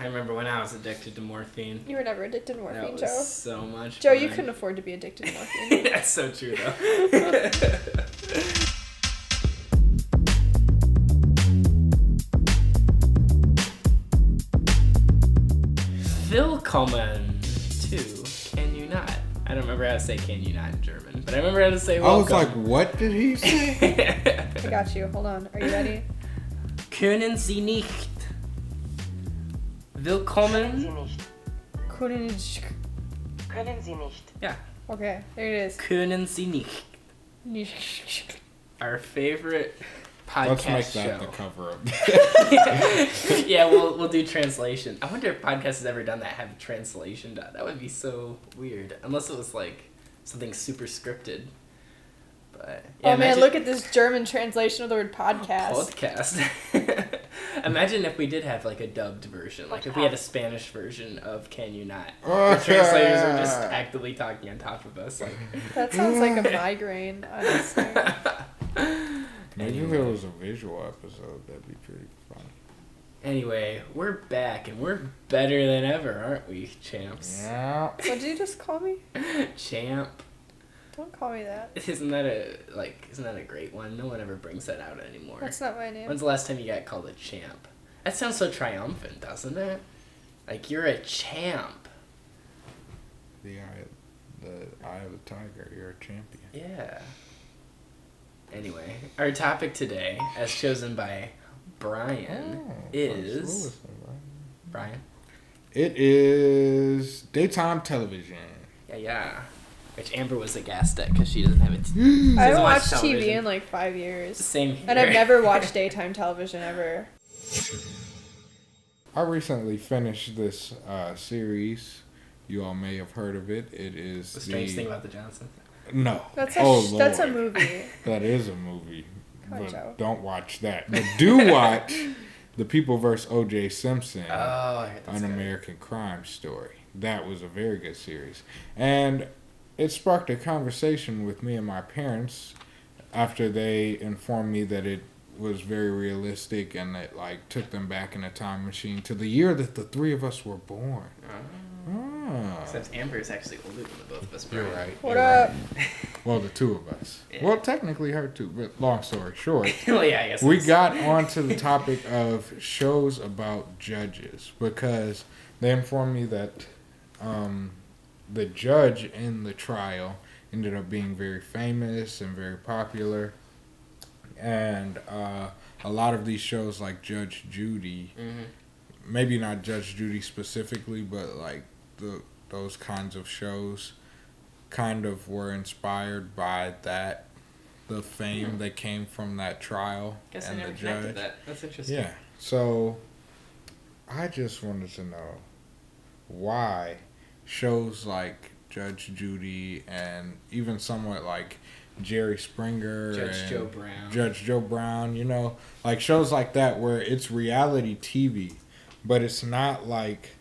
I remember when I was addicted to morphine. You were never addicted to morphine, Joe. That was so much fun. Joe, you couldn't afford to be addicted to morphine. That's so true, though. Phil Coleman, too. Can you not? I don't remember how to say "Can you not" in German, but I remember how to say "Welcome." I was like, "What did he say?" I got you. Hold on. Are you ready? Können Sie nicht. Willkommen. Können Sie nicht. Können Sie nicht. Yeah. Okay, there it is. Können Sie nicht. Nicht. Our favorite podcast show. Let's make that the cover up. Yeah, we'll do translation. I wonder if podcast has ever done that, have a translation done. That would be so weird. Unless it was like something super scripted. But, yeah, oh man, look at this German translation of the word podcast. Podcast. Imagine if we did have like a dubbed version, like if we had a Spanish version of Can You Not. Okay. The translators were just actively talking on top of us. Like. That sounds like a migraine, honestly. Maybe if it was a visual episode, that'd be pretty fun. Anyway, we're back, and we're better than ever, aren't we, champs? Yeah. What did you just call me? Champ. Don't call me that. Isn't that a great one? No one ever brings that out anymore. That's not my name. When's the last time you got called a champ? That sounds so triumphant, doesn't it? Like you're a champ. The eye of the tiger. You're a champion. Yeah. Anyway, our topic today, as chosen by Brian, is Brian. It is daytime television. Yeah. Which Amber was aghast at because she doesn't have it. I haven't watched TV in like 5 years. Same here. And I've never watched daytime television ever. I recently finished this series. You all may have heard of it. It is The Strange Thing About the Johnsons. No. That's a movie. That is a movie. But don't watch that. But do watch The People vs. O.J. Simpson. Oh, I heard that's good. An American Crime Story. That was a very good series. And it sparked a conversation with me and my parents after they informed me that it was very realistic and it like took them back in a time machine to the year that the three of us were born. Except Amber is actually older than the both of us. You're right. What up? Well, the two of us. Yeah. Well, technically her too, but long story short, well, yeah, I guess we got onto the topic of shows about judges because they informed me that the judge in the trial ended up being very famous and very popular. And a lot of these shows like Judge Judy, maybe not Judge Judy specifically, but like those kinds of shows kind of were inspired by that, the fame that came from that trial. Guess and I never the judge. Connected that. That's interesting. Yeah. So I just wanted to know why shows like Judge Judy and even somewhat like Jerry Springer, Judge Joe Brown, you know, like shows like that where it's reality TV, but it's not like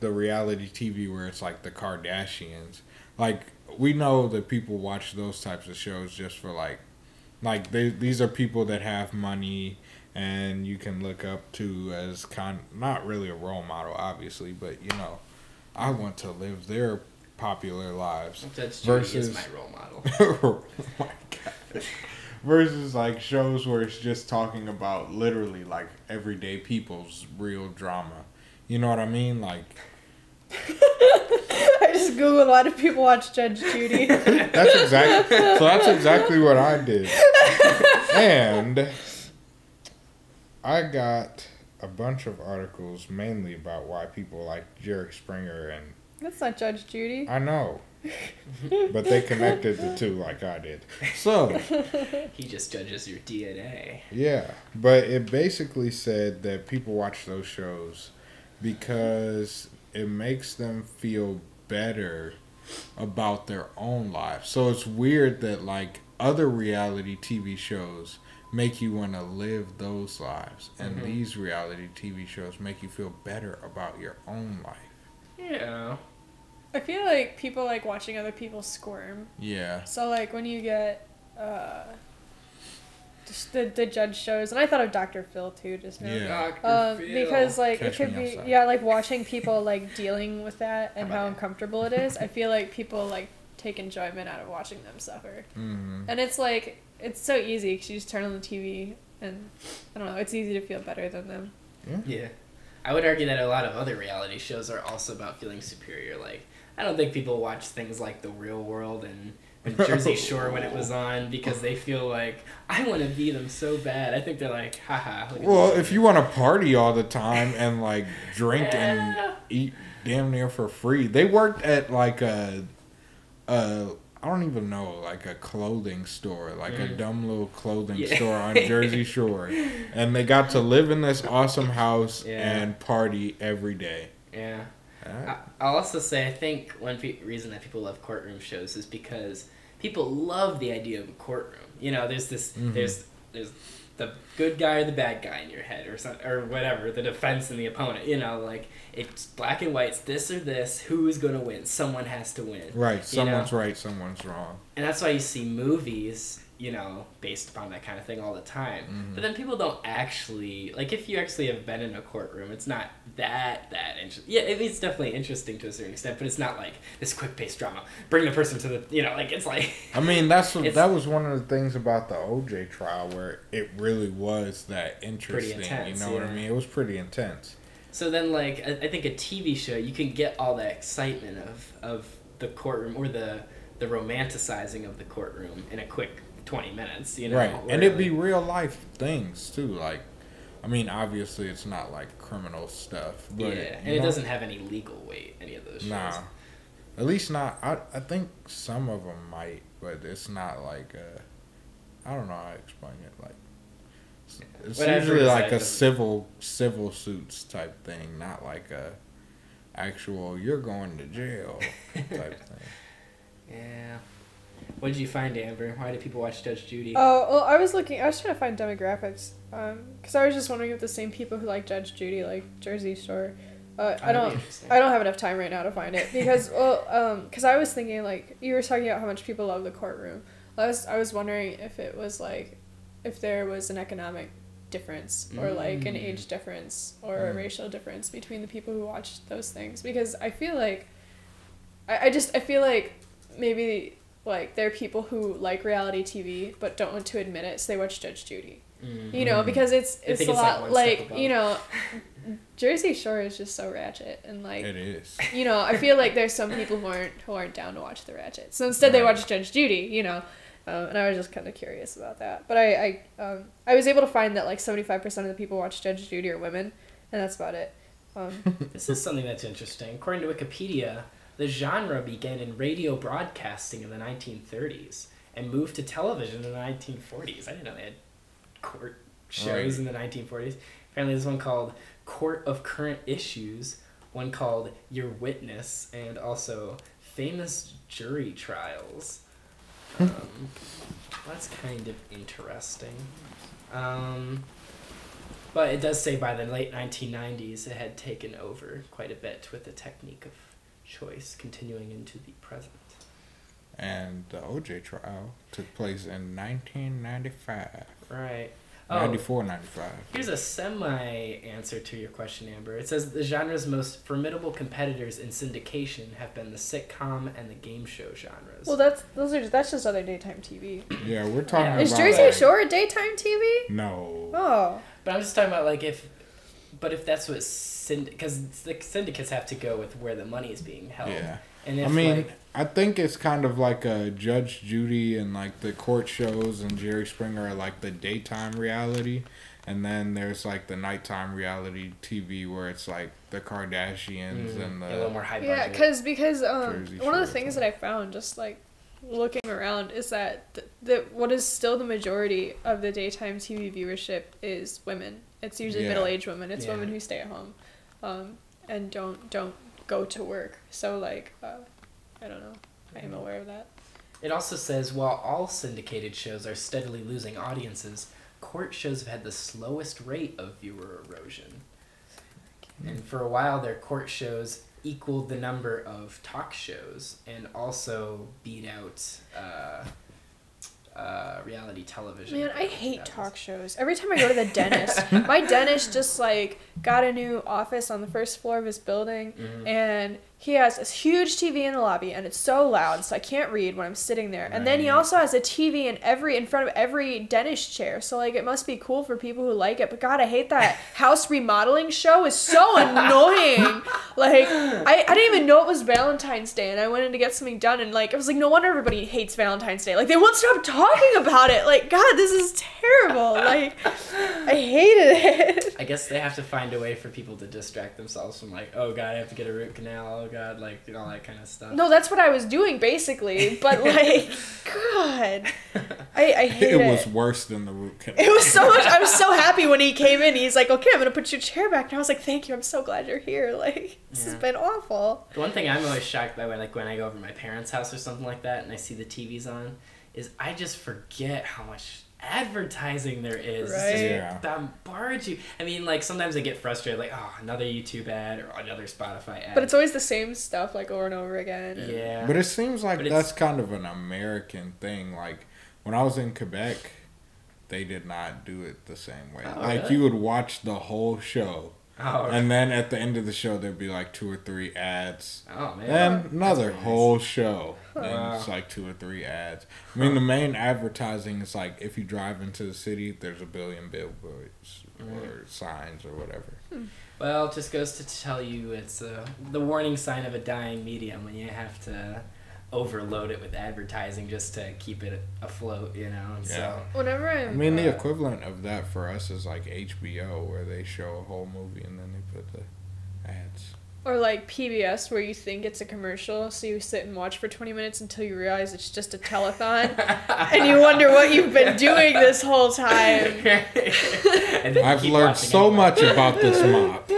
the reality TV where it's like the Kardashians. Like we know that people watch those types of shows just for like these are people that have money. And you can look up to as not really a role model, obviously, but you know, I want to live their popular lives. Judge Judy is my role model. Oh my God. Versus like shows where it's just talking about literally like everyday people's real drama. You know what I mean? Like. I just Googled a lot of people watch Judge Judy. That's exactly what I did, and I got a bunch of articles mainly about why people like Jerry Springer and... That's not Judge Judy. I know. But they connected the two like I did. So... He just judges your DNA. Yeah. But it basically said that people watch those shows because it makes them feel better about their own lives. So it's weird that like other reality TV shows make you want to live those lives. And these reality TV shows make you feel better about your own life. Yeah. I feel like people like watching other people squirm. Yeah. So like when you get just the judge shows, and I thought of Dr. Phil too just now. Yeah. Dr. Phil. Because like it could be watching people like dealing with that and how uncomfortable it is. I feel like people like take enjoyment out of watching them suffer. Mm-hmm. And it's like it's so easy because you just turn on the TV and I don't know. It's easy to feel better than them. Yeah. Yeah. I would argue that a lot of other reality shows are also about feeling superior. Like, I don't think people watch things like The Real World and Jersey Shore when it was on because they feel like, I want to be them so bad. I think they're like, haha. Well, if you want to party all the time and, like, drink and eat damn near for free. They worked at, like, I don't even know, like a clothing store, like a dumb little clothing store on Jersey Shore. And they got to live in this awesome house and party every day. Yeah. I'll also say I think one reason that people love courtroom shows is because people love the idea of a courtroom. You know, there's this, there's the good guy or the bad guy in your head or something, or whatever, the defense and the opponent, you know, like it's black and white, it's this or this, who is going to win? Someone has to win. Right. Someone's right, someone's wrong. And that's why you see movies, you know, based upon that kind of thing all the time. But then people don't actually, like if you actually have been in a courtroom, it's not that interesting. Yeah, it's definitely interesting to a certain extent, but it's not like this quick-paced drama. Bring the person to the, you know, like it's like... I mean, that was one of the things about the O.J. trial where it really was that interesting. Pretty intense, you know what I mean? It was pretty intense. So then, like, I think a TV show, you can get all that excitement of the courtroom or the romanticizing of the courtroom in a quick 20 minutes, you know? Right, and it'd be real life things, too. Like, I mean, obviously it's not, like, criminal stuff. But, yeah, and it doesn't have any legal weight, any of those shows. Nah, at least not. I think some of them might, but it's not like a... I don't know how to explain it. Like, it's usually like a civil suits type thing, not like a actual, you're going to jail type thing. Yeah. What did you find, Amber? Why do people watch Judge Judy? Oh, well, I was trying to find demographics, because I was just wondering if the same people who like Judge Judy like Jersey Shore. I don't have enough time right now to find it because because I was thinking like you were talking about how much people love the courtroom. I was wondering if it was like, if there was an economic difference or like an age difference or a racial difference between the people who watched those things, because I feel like, I feel like maybe. Like, there are people who like reality TV but don't want to admit it, so they watch Judge Judy. Mm-hmm. You know, because it's a lot like you know, Jersey Shore is just so ratchet and like it is. You know, I feel like there's some people who aren't down to watch the ratchet, so instead they watch Judge Judy. You know, and I was just kind of curious about that. But I was able to find that like 75% of the people who watch Judge Judy are women, and that's about it. This is something that's interesting. According to Wikipedia. The genre began in radio broadcasting in the 1930s and moved to television in the 1940s. I didn't know they had court shows in the 1940s. Apparently there's one called Court of Current Issues, one called Your Witness, and also Famous Jury Trials. That's kind of interesting. But it does say by the late 1990s it had taken over quite a bit with the technique of choice continuing into the present. And the OJ trial took place in 1995. Right. 94-95. Here's a semi-answer to your question, Amber. It says the genre's most formidable competitors in syndication have been the sitcom and the game show genres. Well, that's just other daytime TV. Yeah, we're talking about... Is Jersey Shore a daytime TV? No. Oh. But I'm just talking about, like, if that's what because the syndicates have to go with where the money is being held. Yeah, and I mean, like, I think it's kind of like a Judge Judy and like the court shows and Jerry Springer are like the daytime reality, and then there's like the nighttime reality TV where it's like the Kardashians and a little more high budget. Yeah, because one of the things that I found just like looking around is that what is still the majority of the daytime TV viewership is women. It's usually middle-aged women. It's women who stay at home, and don't go to work. So like, I don't know. I am aware of that. It also says while all syndicated shows are steadily losing audiences, court shows have had the slowest rate of viewer erosion. And for a while, their court shows equaled the number of talk shows and also beat out reality television. Man, I hate talk shows. Every time I go to the dentist, my dentist just like got a new office on the first floor of his building, mm-hmm. and he has this huge TV in the lobby, and it's so loud, so I can't read when I'm sitting there. Right. And then he also has a TV in front of every dentist chair, so like it must be cool for people who like it. But God, I hate that house remodeling show. Is so annoying. Like I didn't even know it was Valentine's Day, and I went in to get something done, and like I was like, no wonder everybody hates Valentine's Day. Like they won't stop talking about it. Like, God, this is terrible. Like, I hated it. I guess they have to find a way for people to distract themselves from like, oh God, I have to get a root canal, oh God, like, you know, all that kind of stuff. No, that's what I was doing basically, but like, God, I hated it. It was worse than the root canal. It was so much. I was so happy when he came in. He's like, okay, I'm gonna put your chair back, and I was like, thank you, I'm so glad you're here. Like, this has been awful. The one thing I'm always shocked by, when I go over to my parents' house or something like that, and I see the TVs on, is I just forget how much advertising there is. Right. Yeah. Bombard you. I mean, like, sometimes I get frustrated, like, oh, another YouTube ad or another Spotify ad. But it's always the same stuff, like, over and over again. Yeah. But it seems like that's kind of an American thing. Like, when I was in Quebec, they did not do it the same way. Oh, like, really? You would watch the whole show. Oh, and then at the end of the show, there'd be like 2 or 3 ads. Oh, man. Then another whole show. Then it's like 2 or 3 ads. I mean, the main advertising is like if you drive into the city, there's a billion billboards or signs or whatever. Well, it just goes to tell you it's the warning sign of a dying medium when you have to overload it with advertising just to keep it afloat, you know. And so whenever I mean the equivalent of that for us is like HBO, where they show a whole movie and then they put the ads, or like PBS, where you think it's a commercial, so you sit and watch for 20 minutes until you realize it's just a telethon and you wonder what you've been doing this whole time. And I've learned so much about this mop.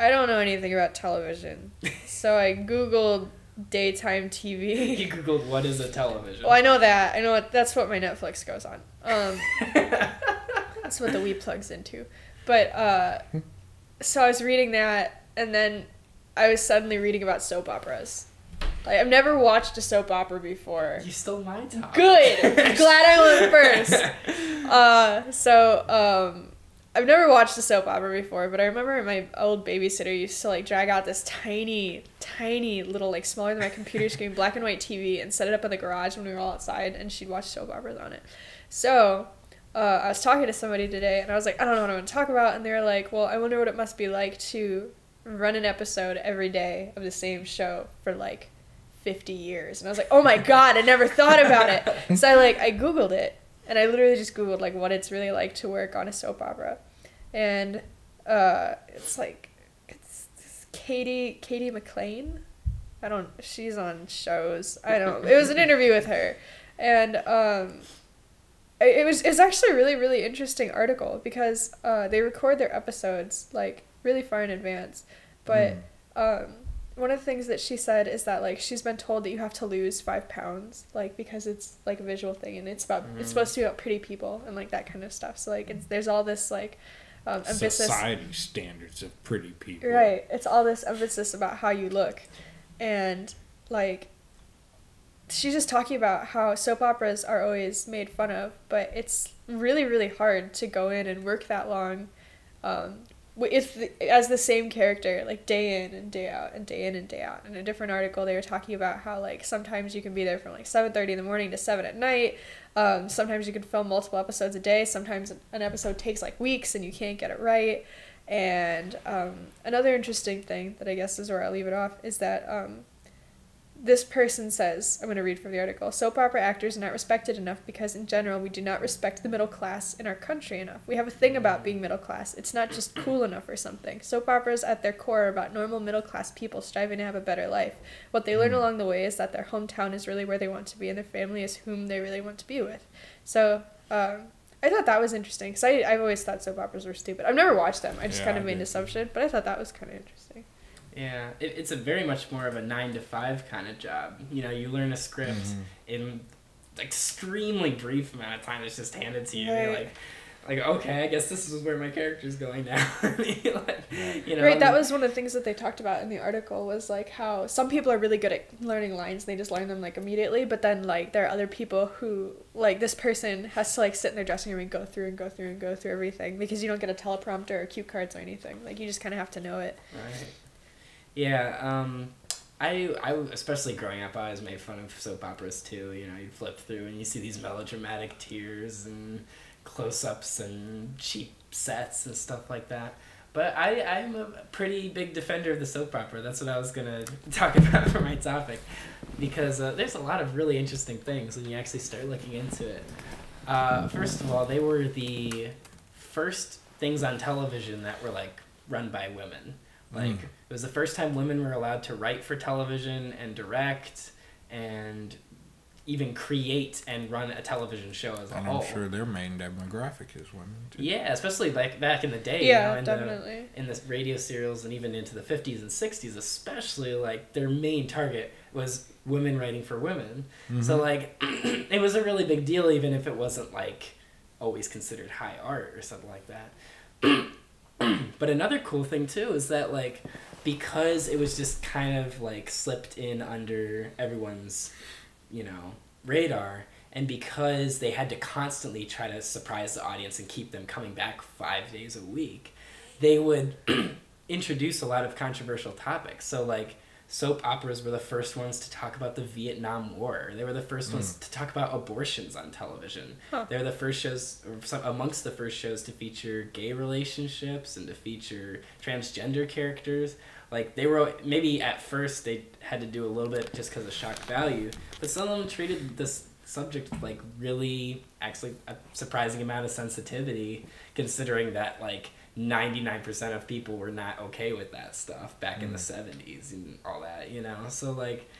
I don't know anything about television, so I googled daytime TV. You googled what is a television? Well, I know that. I know that's what my Netflix goes on. That's what the Wii plugs into. But so I was reading that, and then I was suddenly reading about soap operas. Like, I've never watched a soap opera before. You stole my top. Good. Glad I went first. I've never watched a soap opera before, but I remember my old babysitter used to, like, drag out this tiny little, like, smaller than my computer screen, black and white TV and set it up in the garage when we were all outside, and she'd watch soap operas on it. So, I was talking to somebody today, and I was like, I don't know what I'm going to talk about, and they were like, well, I wonder what it must be like to run an episode every day of the same show for, like, 50 years. And I was like, oh, my God, I never thought about it. So, I Googled it, and I literally just Googled, like, what it's really like to work on a soap opera. And it's Katie McLean. She's on shows. It was an interview with her, and it's actually a really, really interesting article, because they record their episodes like really far in advance. But one of the things that she said is that, like, she's been told that you have to lose 5 pounds, like, because it's like a visual thing, and it's supposed to be about pretty people and like that kind of stuff. So like there's all this like society standards of pretty people. Right. It's all this emphasis about how you look. And, like, she's just talking about how soap operas are always made fun of, but it's really, really hard to go in and work that long as the same character, like, day in and day out and day in and day out. In a different article, they were talking about how, like, sometimes you can be there from, like, 7:30 in the morning to 7 at night. Sometimes you can film multiple episodes a day. Sometimes an episode takes, like, weeks and you can't get it right. And another interesting thing that I guess is where I'll leave it off is that this person says, I'm going to read from the article, soap opera actors are not respected enough because, in general, we do not respect the middle class in our country enough. We have a thing about being middle class. It's not just cool enough or something. Soap operas at their core are about normal middle class people striving to have a better life. What they learn along the way is that their hometown is really where they want to be and their family is whom they really want to be with. So I thought that was interesting, because I've always thought soap operas were stupid. I've never watched them. I just kind of made an assumption, but I thought that was kind of interesting. Yeah, it's a very much more of a 9-to-5 kind of job. You know, you learn a script in an extremely brief amount of time. It's just handed to you. Right. And you're like, like, okay, I guess this is where my character's going now. Like, you know, right, that was one of the things that they talked about in the article, was like how some people are really good at learning lines and they just learn them like immediately, but then like there are other people who, like, this person has to like sit in their dressing room and go through everything, because you don't get a teleprompter or cue cards or anything. Like, you just kind of have to know it. Right. Yeah. I especially growing up, I always made fun of soap operas too. You know, you flip through and you see these melodramatic tears and close-ups and cheap sets and stuff like that. But I'm a pretty big defender of the soap opera. That's what I was gonna talk about for my topic, because there's a lot of really interesting things when you actually start looking into it. First of all, they were the first things on television that were like run by women. Like, it was the first time women were allowed to write for television and direct and even create and run a television show as a whole. I'm sure their main demographic is women too. Yeah, especially like back in the day. Yeah, you know, definitely. In the radio serials, and even into the 50s and 60s especially, like their main target was women writing for women. Mm-hmm. So like it was a really big deal, even if it wasn't like always considered high art or something like that. But another cool thing too is that, like, because it was just kind of like slipped in under everyone's, you know, radar, and because they had to constantly try to surprise the audience and keep them coming back 5 days a week, they would introduce a lot of controversial topics. So like soap operas were the first ones to talk about the Vietnam War. They were the first ones to talk about abortions on television. Huh. They're the first shows, amongst the first shows, to feature gay relationships and to feature transgender characters. Like, they were, maybe at first they had to do a little bit just because of shock value, but some of them treated this subject with, like, really, actually a surprising amount of sensitivity, considering that, like, 99% of people were not okay with that stuff back in the 70s and all that, you know? So, like,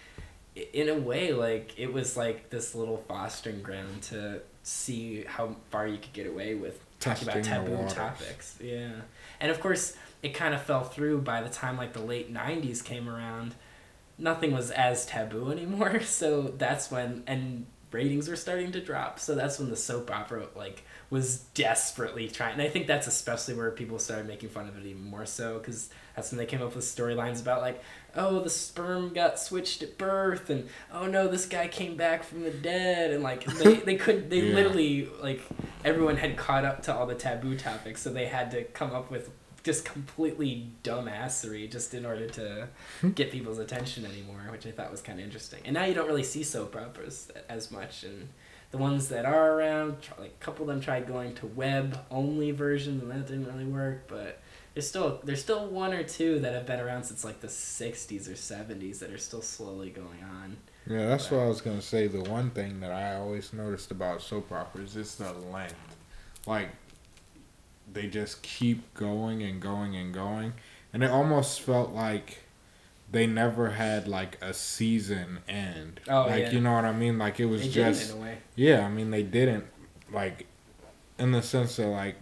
in a way, like, it was, like, this little fostering ground to see how far you could get away with talking about taboo topics. Yeah. And, of course, it kind of fell through by the time, like, the late 90s came around. Nothing was as taboo anymore, so that's when... and ratings were starting to drop, so that's when the soap opera, like, was desperately trying, and I think that's especially where people started making fun of it even more so, because that's when they came up with storylines about, like, oh, the sperm got switched at birth, and oh no, this guy came back from the dead, and like they couldn't, they literally, like, everyone had caught up to all the taboo topics, so they had to come up with just completely dumbassery just in order to get people's attention anymore, which I thought was kind of interesting. And now you don't really see soap operas as much, and the ones that are around, like, a couple of them tried going to web-only versions, and that didn't really work, but there's still one or two that have been around since, like, the 60s or 70s that are still slowly going on. Yeah, that's what I was going to say. The one thing that I always noticed about soap operas is the length. Like, they just keep going and going and going. And it almost felt like they never had, like, a season end. Oh, like, yeah. You know what I mean? Like, it was just... in a way. Yeah, I mean, they didn't, like, in the sense that, like,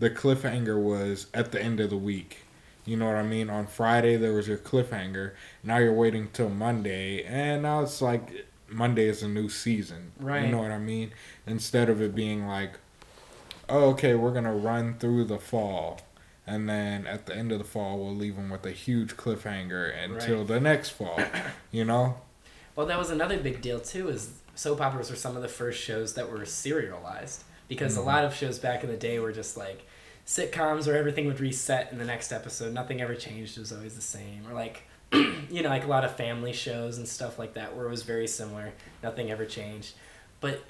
the cliffhanger was at the end of the week. You know what I mean? On Friday, there was your cliffhanger. Now you're waiting till Monday. And now it's, like, Monday is a new season. Right. You know what I mean? Instead of it being, like, oh, okay, we're going to run through the fall, and then at the end of the fall, we'll leave them with a huge cliffhanger until the next fall, you know? Well, that was another big deal, too, is soap operas were some of the first shows that were serialized, because a lot of shows back in the day were just, like, sitcoms where everything would reset in the next episode. Nothing ever changed. It was always the same. Or, like, you know, like a lot of family shows and stuff like that where it was very similar. Nothing ever changed. But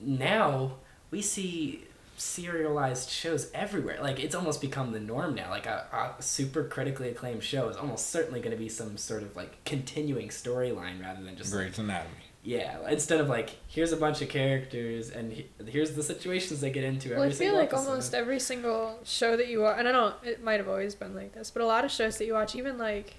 now we see... serialized shows everywhere. Like, it's almost become the norm now. Like, a super critically acclaimed show is almost certainly going to be some sort of, like, continuing storyline rather than just... Grey's Anatomy. Yeah, instead of, like, here's a bunch of characters and here's the situations they get into every single episode. I feel like almost every single show that you watch, and I don't know, it might have always been like this, but a lot of shows that you watch, even, like,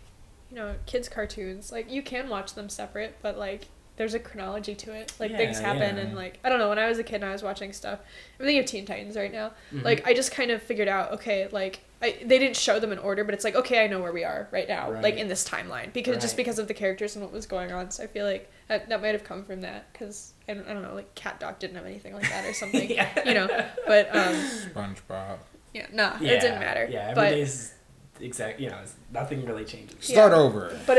you know, kids' cartoons, like, you can watch them separate, but, like, there's a chronology to it. Like, things happen and, like, I don't know, when I was a kid and I was watching stuff, I'm thinking of Teen Titans right now. Mm-hmm. Like, I just kind of figured out, okay, like, they didn't show them in order, but it's like, okay, I know where we are right now, like, in this timeline, because just because of the characters and what was going on. So I feel like that might have come from that, because, I don't know, like, Cat Dog didn't have anything like that or something, you know, but... SpongeBob. Yeah, nah, it didn't matter. Yeah, every day's exactly, you know, nothing really changes. Start over. But,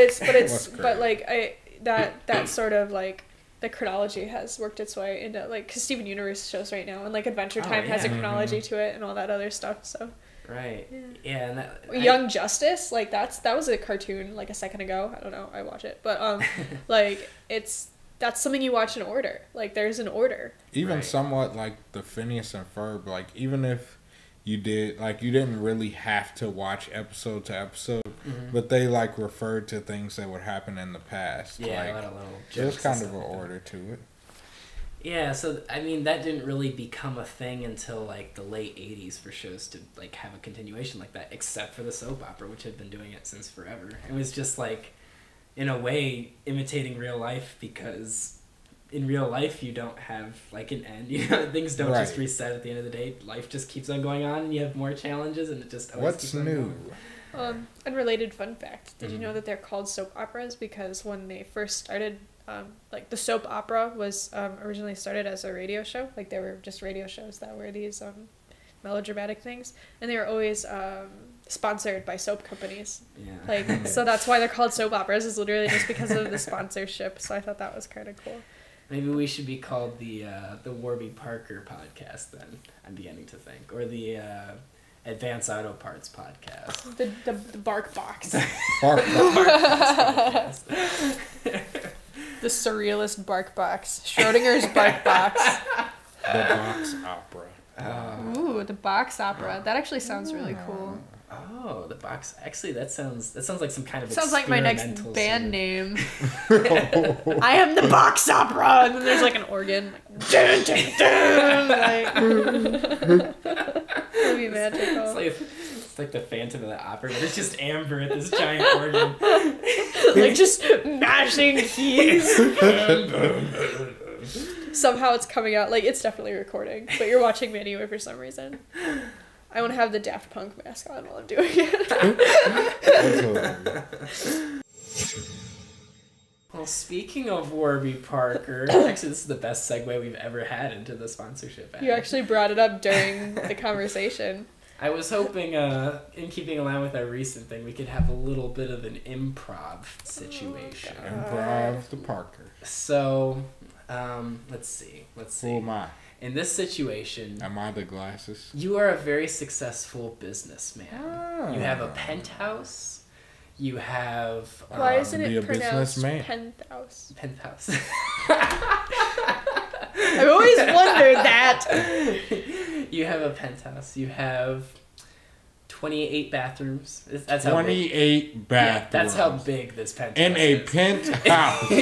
like, that sort of, like, the chronology has worked its way into, like, because Steven Universe shows right now, and, like, Adventure Time has a chronology to it and all that other stuff, so... Yeah, and that, Young Justice, like that was a cartoon like a second ago. I don't know, I watch it, but like that's something you watch in order. Like there's an order. Even somewhat like the Phineas and Ferb. Like even if you did like you didn't really have to watch episode to episode, but they like referred to things that would happen in the past. Yeah, like, there's kind of an order to it. Yeah, so, I mean, that didn't really become a thing until, like, the late 80s for shows to, like, have a continuation like that, except for the soap opera, which had been doing it since forever. It was just, like, in a way, imitating real life, because in real life you don't have, like, an end. You know, things don't just reset at the end of the day. Life just keeps on going on, and you have more challenges, and it just always keeps on going. What's new? Unrelated fun fact. Did you know that they're called soap operas? Because when they first started... like the soap opera was originally started as a radio show. Like there were just radio shows that were these melodramatic things, and they were always sponsored by soap companies. Yeah. Like so that's why they're called soap operas. Is literally just because of the sponsorship. So I thought that was kind of cool. Maybe we should be called the Warby Parker podcast then. I'm beginning to think, or the Advanced Auto Parts podcast. The Bark Box. Bark Box podcast. The surrealist Bark Box. Schrodinger's Bark Box. The Box Opera. Ooh, the Box Opera. That actually sounds really cool. Oh, the Box. Actually, that sounds like some kind of sounds like my next band name. I am the Box Opera. And then there's like an organ. Like, dun, dun, dun, like it'd be magical. It's like the Phantom of the Opera, but it's just Amber at this giant organ. Like, just mashing keys. Somehow it's coming out. Like, it's definitely recording, but you're watching me anyway for some reason. I want to have the Daft Punk mask on while I'm doing it. Well, speaking of Warby Parker, actually this is the best segue we've ever had into the sponsorship ad. You actually brought it up during the conversation. I was hoping, in keeping in line with our recent thing, we could have a little bit of an improv situation. Oh, improv the Parker. So, let's see. Who am I? In this situation... Am I the glasses? You are a very successful businessman. Oh. You have a penthouse. You have... Why isn't it pronounced penthouse? Penthouse. I've always wondered that. You have a penthouse. You have 28 bathrooms. That's 28 bathrooms. Yeah, that's how big this penthouse is. In a penthouse.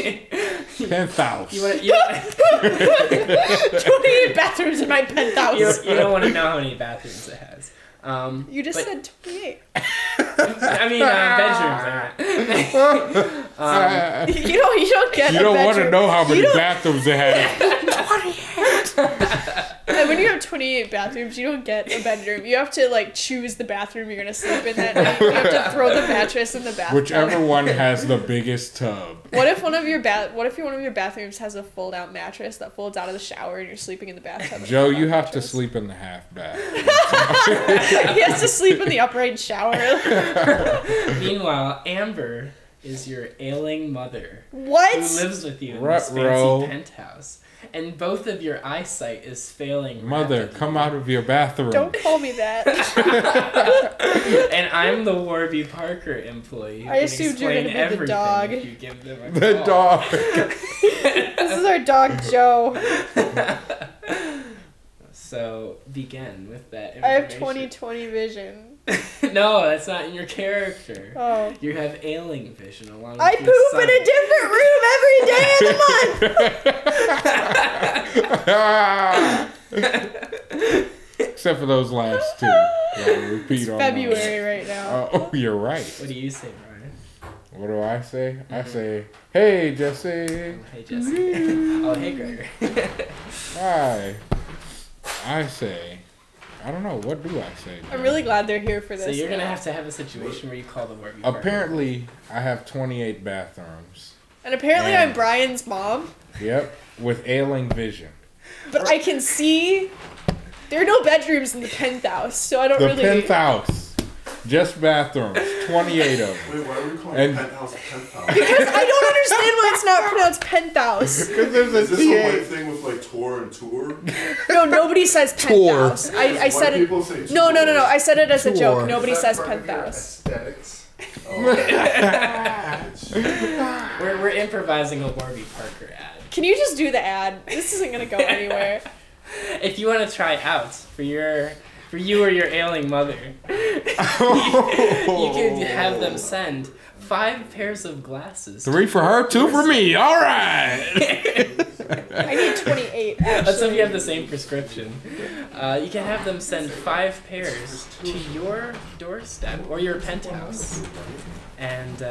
Penthouse. 28 bathrooms in my penthouse. You don't want to know how many bathrooms it has. You just said 28. I mean, bedrooms. You don't get. You don't want to know how many bathrooms it has. 28. And when you have 28 bathrooms, you don't get a bedroom. You have to, like, choose the bathroom you're going to sleep in that night. You have to throw the mattress in the bathtub. Whichever one has the biggest tub. What if one of your bathrooms has a fold-out mattress that folds out of the shower and you're sleeping in the bathtub? Joe, you have to sleep in the half bath. He has to sleep in the upright shower. Meanwhile, Amber is your ailing mother. What? Who lives with you in this fancy penthouse. And both of your eyesight is failing. Mother, rapidly. Come out of your bathroom. Don't call me that. And I'm the Warby Parker employee. I assumed you were going to be the dog. You give them a the call. Dog. This is our dog, Joe. So begin with that information. I have 20/20 vision. No, that's not in your character. Oh. You have ailing vision along with I poop son. In a different room every day of the month. Except for those last two. Repeat it's February right now. Oh, you're right. What do you say, Ryan? What do I say? Mm-hmm. I say, hey, Jesse. Hey, Jesse. Oh, hey, Gregor. Hi. I say, I don't know. What do I say? I'm really glad they're here for this. So you're going to have a situation where you call the Warby Parker. Apparently, I have 28 bathrooms. And apparently I'm Brian's mom. Yep. With ailing vision. But I can see there are no bedrooms in the penthouse, so I don't really... The penthouse. Just bathrooms. 28 of them. Wait, why are we calling penthouse penthouse? Because I don't understand why it's not pronounced penthouse. Because there's a Is this a white thing with like tour and tour? No, nobody says penthouse. Tour. I said it... Say no. I said it as a joke. Nobody says penthouse. Aesthetics. Oh. We're improvising a Warby Parker ad. Can you just do the ad? This isn't gonna go anywhere. If you want to try out for your you or your ailing mother, you can have them send 5 pairs of glasses. 3 for her, 2 for me. All right. I need 28. Let's hope you have the same prescription. You can have them send 5 pairs to your doorstep or your penthouse, and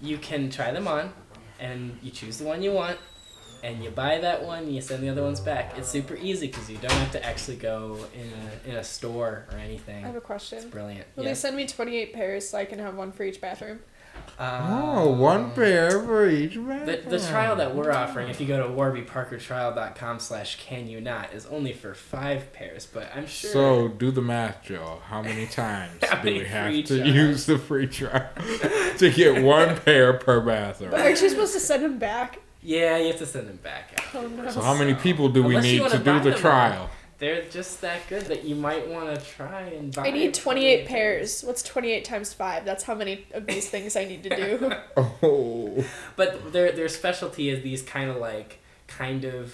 you can try them on, and you choose the one you want. And you buy that one, you send the other ones back. It's super easy because you don't have to actually go in a store or anything. I have a question. It's brilliant. Will they send me 28 pairs so I can have one for each bathroom? One pair for each bathroom. The trial that we're offering, if you go to warbyparkertrial.com/canyouNot, is only for 5 pairs, but I'm sure... So, do the math, Joe. How many times do we have to use the free trial to get 1 pair per bathroom? But aren't you supposed to send them back? Yeah, you have to send them back out. Oh, no. So how many people do we need to do the trial? They're just that good that you might want to try and buy. I need 28 pairs. What's 28 times 5? That's how many of these things I need to do. Oh. But their specialty is these kind of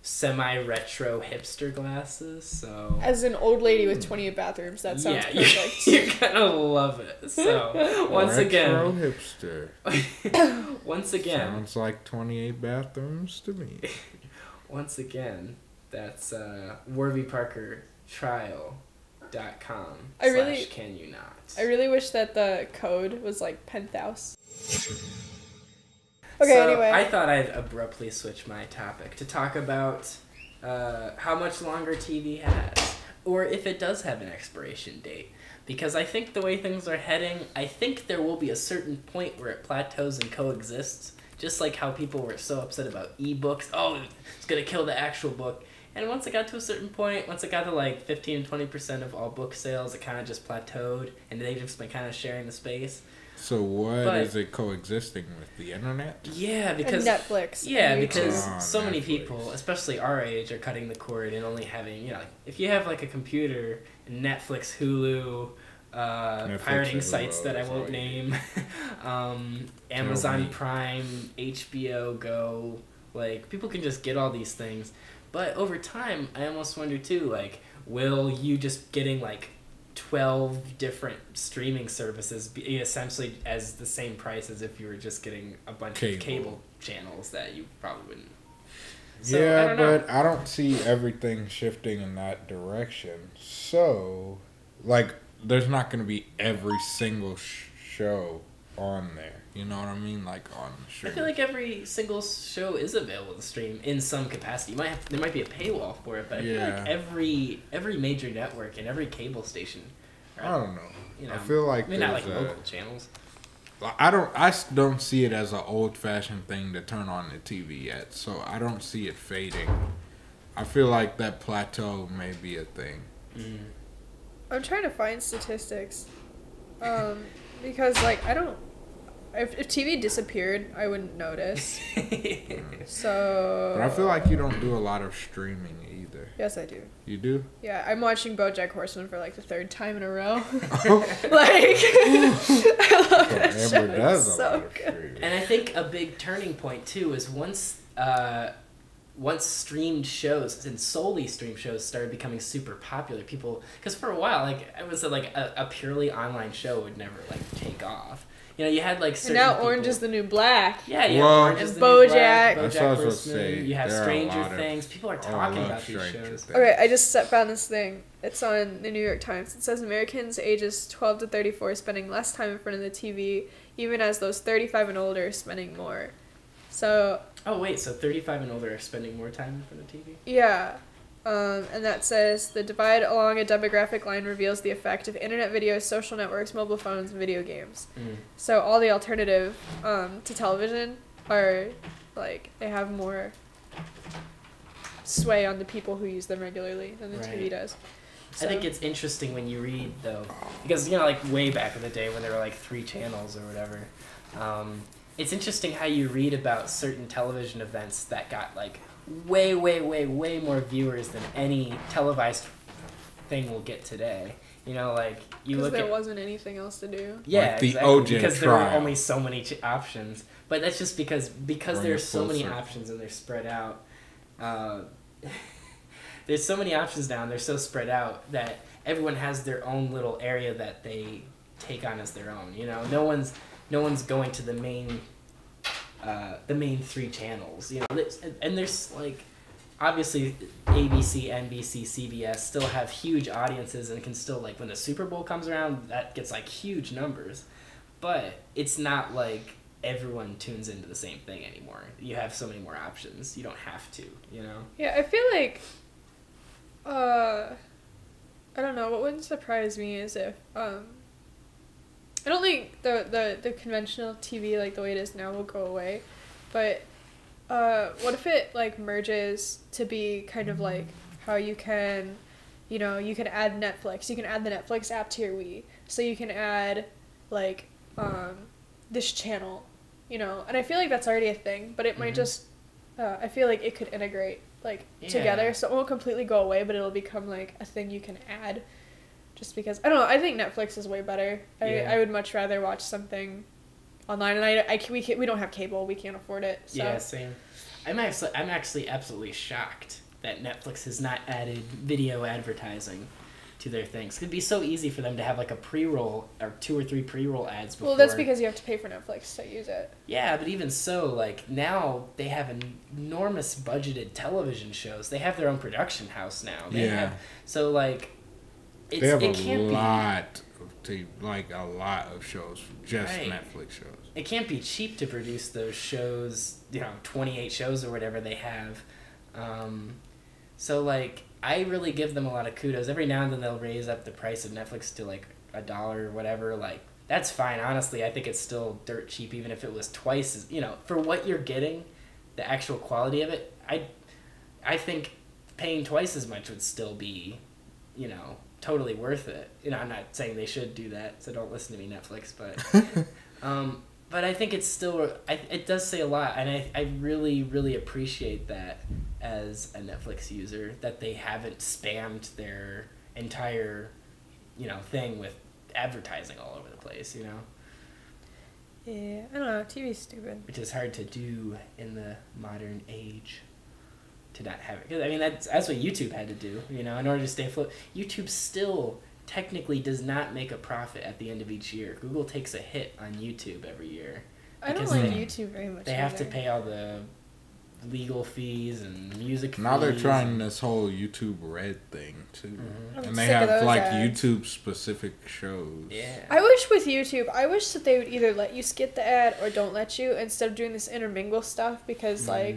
semi-retro hipster glasses. So as an old lady with 28 bathrooms, that sounds perfect. You're gonna love it. So once again, sounds like 28 bathrooms to me. Once again, that's warbyparkertrial.com. /Can You Not. I really wish that the code was like penthouse. Okay, so anyway. I thought I'd abruptly switch my topic to talk about how much longer TV has, or if it does have an expiration date. Because I think the way things are heading, I think there will be a certain point where it plateaus and coexists, just like how people were so upset about e-books. Oh, it's going to kill the actual book. And once it got to a certain point, once it got to like 15-20% of all book sales, it kind of just plateaued, and they've just been kind of sharing the space. So what is it coexisting with? The internet? Yeah, because... And Netflix. Yeah, because so many people, especially our age, are cutting the cord and only having, if you have like a computer, Netflix, Hulu, pirating sites that I won't name, Amazon Prime, HBO Go, people can just get all these things. But over time, I almost wonder too, will you just getting 12 different streaming services essentially as the same price as if you were just getting a bunch of cable channels that you probably wouldn't. So, yeah, but I don't see everything shifting in that direction. So, there's not going to be every single show on there. You know what I mean? On the stream. I feel like every single show is available to stream in some capacity. You might have, there might be a paywall for it, but I feel like every major network and every cable station. I don't know. I feel like maybe not local channels. I don't see it as an old-fashioned thing to turn on the TV yet, so I don't see it fading. I feel like that plateau may be a thing. Mm. I'm trying to find statistics, because I don't. If TV disappeared, I wouldn't notice. So... But I feel like you don't do a lot of streaming either. Yes, I do. You do? Yeah, I'm watching BoJack Horseman for the 3rd time in a row. I love that show. It's so good. And I think a big turning point, too, is once streamed shows and solely streamed shows started becoming super popular, people... Because for a while, I would say, a purely online show would never, take off. You know, you had like certain and now Orange people. Is the New Black. Yeah, yeah. Orange is the New Black. BoJack. BoJack Horseman. You have Stranger Things. People are talking about these shows. Okay, I just found this thing. It's on the New York Times. It says Americans ages 12 to 34 spending less time in front of the TV, even as those 35 and older are spending more. So. Oh wait, so 35 and older are spending more time in front of TV? Yeah. And that says, the divide along a demographic line reveals the effect of internet videos, social networks, mobile phones, and video games. Mm. So all the alternative to television are, like, they have more sway on the people who use them regularly than the TV does. So, I think it's interesting when you read, though, because, you know, like, way back in the day when there were, like, 3 channels or whatever, it's interesting how you read about certain television events that got, like, way, way, way, way more viewers than any televised thing will get today. You know, like, you look at... Because there wasn't anything else to do. Yeah, like the exactly. O.J. Because trial. There were only so many options. But that's just because there are so many options and they're spread out. There's so many options now and they're so spread out that everyone has their own little area that they take on as their own. You know, no one's going to the main 3 channels, you know, and there's like, obviously ABC, NBC, CBS still have huge audiences and can still, like, when the Super Bowl comes around, that gets like huge numbers, but it's not like everyone tunes into the same thing anymore. You have so many more options. You don't have to, you know? Yeah, I feel like, I don't know, what wouldn't surprise me is if, I don't think the conventional TV, like the way it is now, will go away, but what if it, like, merges to be kind of like how you can, you know, you can add Netflix, you can add the Netflix app to your Wii, so you can add, like, this channel, you know, and I feel like that's already a thing, but it might just, I feel like it could integrate, like, together, so it won't completely go away, but it'll become, like, a thing you can add. Just because, I don't know, I think Netflix is way better. I would much rather watch something online, and we don't have cable, we can't afford it. So. Yeah, same. I'm actually absolutely shocked that Netflix has not added video advertising to their things. It'd be so easy for them to have, like, a pre-roll or 2 or 3 pre-roll ads before. Well, that's because you have to pay for Netflix to use it. Yeah, but even so, like, now they have enormous budgeted television shows. They have their own production house now. So, like... They have a lot of shows, just Netflix shows. It can't be cheap to produce those shows, you know, 28 shows or whatever they have. So, like, I really give them a lot of kudos. Every now and then they'll raise up the price of Netflix to, like, $1 or whatever. Like, that's fine. Honestly, I think it's still dirt cheap, even if it was twice as, you know, for what you're getting, the actual quality of it, I think paying twice as much would still be, you know... totally worth it. You know, I'm not saying they should do that, so don't listen to me, Netflix, but but I think it's still, it does say a lot, and I really, really appreciate that as a Netflix user, that they haven't spammed their entire, you know, thing with advertising all over the place, you know? Yeah, I don't know, TV's stupid. Which is hard to do in the modern age. To not have it. I mean, that's what YouTube had to do, you know, in order to stay afloat. YouTube still technically does not make a profit at the end of each year. Google takes a hit on YouTube every year. I don't like YouTube very much. They have to pay all the legal fees and music fees. Now they're trying this whole YouTube Red thing, too. Mm-hmm. And they have, like, YouTube-specific shows. Yeah. I wish with YouTube, that they would either let you skip the ad or don't let you, instead of doing this intermingle stuff, because, like...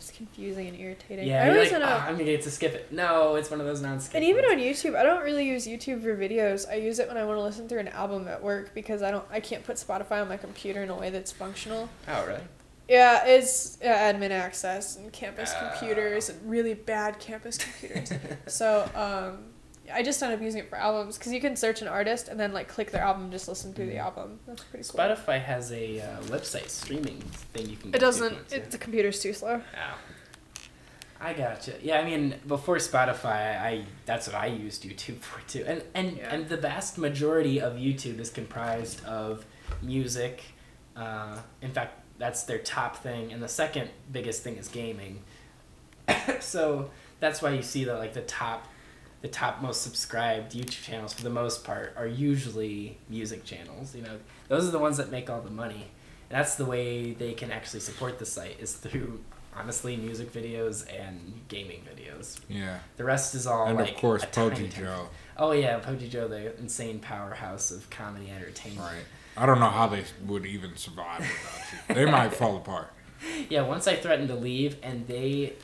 It's confusing and irritating. Yeah, I always like, I'm gonna get to skip it. No, it's one of those non-skip. And even on YouTube, I don't really use YouTube for videos. I use it when I want to listen through an album at work because I can't put Spotify on my computer in a way that's functional. Oh, really? Yeah, it's admin access and campus computers and really bad campus computers. So I just ended up using it for albums because you can search an artist and then, like, click their album and just listen through the album. That's pretty cool. Spotify has a website streaming thing you can. It doesn't. The computer's too slow. Oh. I gotcha. Yeah, I mean, before Spotify, that's what I used YouTube for too, and the vast majority of YouTube is comprised of music. In fact, that's their top thing, and the second biggest thing is gaming. So that's why you see the top the top most subscribed YouTube channels for the most part are usually music channels. You know, those are the ones that make all the money. And that's the way they can actually support the site, is through honestly music videos and gaming videos. Yeah. The rest is all, and like, of course Pokey Joe. Oh yeah, Pokey Joe, the insane powerhouse of comedy entertainment. Right. I don't know how they would even survive without you. They might fall apart. Yeah, once I threatened to leave, and they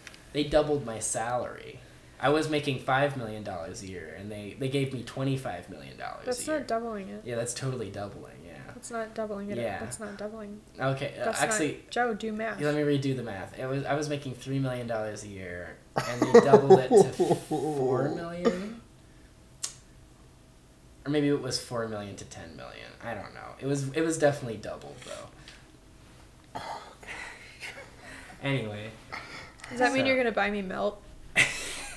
doubled my salary. I was making $5 million a year, and they gave me $25 million a year. That's not doubling it. Yeah, that's totally doubling, yeah. That's not doubling it. Yeah. That's not doubling. Okay, that's actually... Not, Joe, do math. Let me redo the math. I was making $3 million a year, and they doubled it to $4 million? Or maybe it was $4 million to $10 million. I don't know. It was definitely doubled, though. Anyway. Does that mean you're going to buy me Melt?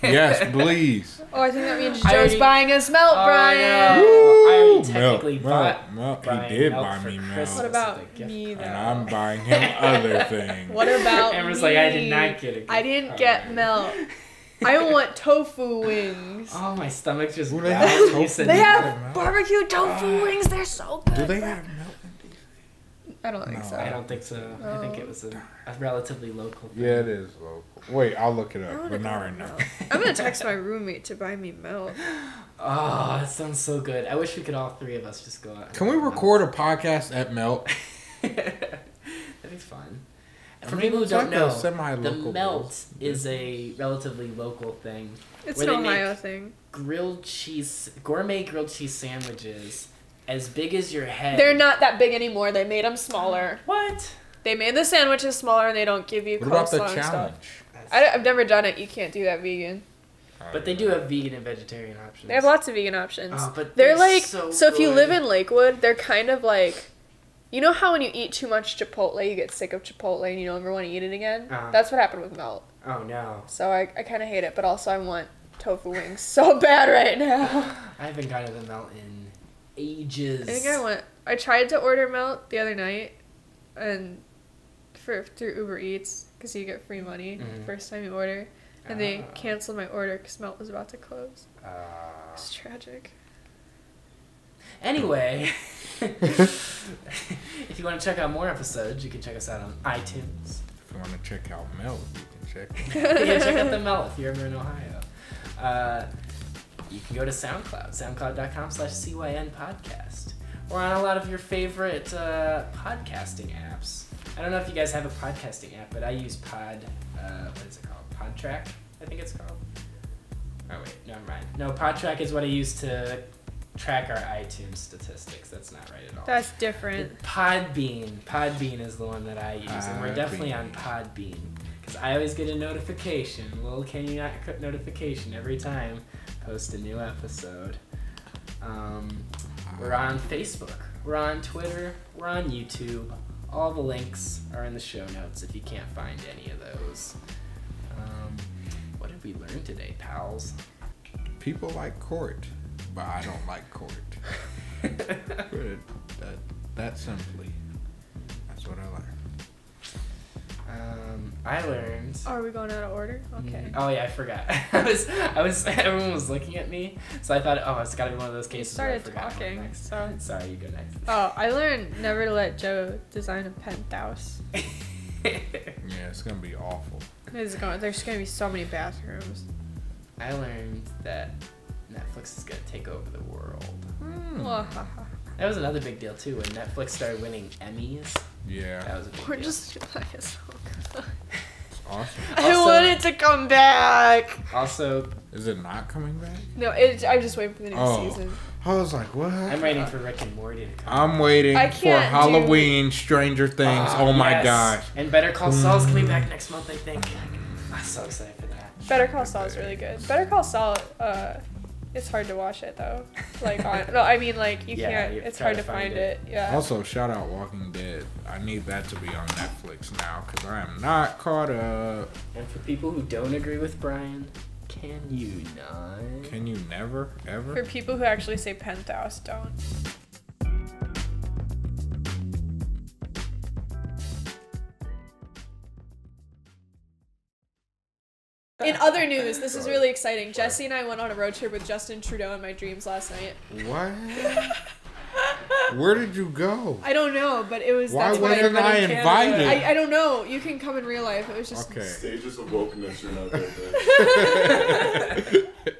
Yes, please. Oh, I think that means Joe's buying us Melt, Brian. I already technically bought Melt. He did buy me Melt. What about me, though? And I'm buying him other things. What about me? Amber's like, I did not get it. I didn't get Melt. I want tofu wings. Oh, my stomach just... They have tofu. They have barbecue tofu wings. They're so good. Do they have Melt? I don't think so. I don't think so. No. I think it was a relatively local thing. Yeah, it is local. Wait, I'll look it up, but not right now. I'm going to text my roommate to buy me Melt. Oh, that sounds so good. I wish we could all three of us just go out. Can we record a podcast at Melt? That'd be fun. For people who don't know, the Melt is a relatively local thing. It's an Ohio thing. Gourmet grilled cheese sandwiches as big as your head. They're not that big anymore. They made them smaller. What? They made the sandwiches smaller, and they don't give you coleslaw and stuff. I've never done it. You can't do that vegan. But they do have vegan and vegetarian options. They have lots of vegan options. Oh, but they're like, so if you live in Lakewood, they're kind of like, you know how when you eat too much Chipotle, you get sick of Chipotle and you don't ever want to eat it again? That's what happened with Melt. Oh, no. So I kind of hate it, but also I want tofu wings so bad right now. I haven't gotten the Melt in ages. I think I tried to order Melt the other night and through Uber Eats, because you get free money the first time you order, and they canceled my order because Melt was about to close. It's tragic. Anyway, if you want to check out more episodes, you can check us out on iTunes. If you want to check out Melt, you can check out. Yeah, check out the Melt if you're ever in Ohio. You can go to SoundCloud, soundcloud.com/CYN podcast. We're on a lot of your favorite podcasting apps. I don't know if you guys have a podcasting app, but I use what is it called? PodTrack, I think it's called. Oh, wait, no, I'm right. No, PodTrack is what I use to track our iTunes statistics. That's not right at all. That's different. Podbean. Podbean is the one that I use, and we're definitely on Podbean, because I always get a notification, a little Can You Not notification every time I post a new episode. We're on Facebook. We're on Twitter. We're on YouTube. All the links are in the show notes if you can't find any of those. What did we learn today, pals? People like court, but I don't like court. that simply. That's what I learned. I learned. Are we going out of order? Okay. Oh yeah, I forgot. I was. Everyone was looking at me, so I thought, oh, it's got to be one of those cases. I started talking. So sorry, you go next. Oh, I learned never to let Joe design a penthouse. Yeah, it's gonna be awful. There's gonna be so many bathrooms. I learned that Netflix is gonna take over the world. That was another big deal too when Netflix started winning Emmys. Yeah. That was a big deal. It's awesome. I want it to come back. Also, is it not coming back? No, I'm just waiting for the next season. I was like, what? I'm waiting for Rick and Morty to come back. I'm waiting for Halloween, Stranger Things. Oh my gosh. And Better Call Saul's coming back next month, I think. I'm so excited for that. Better Call Saul is really good. Better Call Saul, it's hard to watch it though. Like, you can't. It's hard to find it. Yeah. Also, shout out Walking Dead. I need that to be on Netflix now because I am not caught up. And for people who don't agree with Brian, can you not? Can you never, ever? For people who actually say penthouse, don't. In other news, this is really exciting. Right. Jesse and I went on a road trip with Justin Trudeau in my dreams last night. What? Where did you go? I don't know, but it was. Why wasn't I invited? I don't know. You can come in real life. It was just okay. Stages of wokeness. You're not there.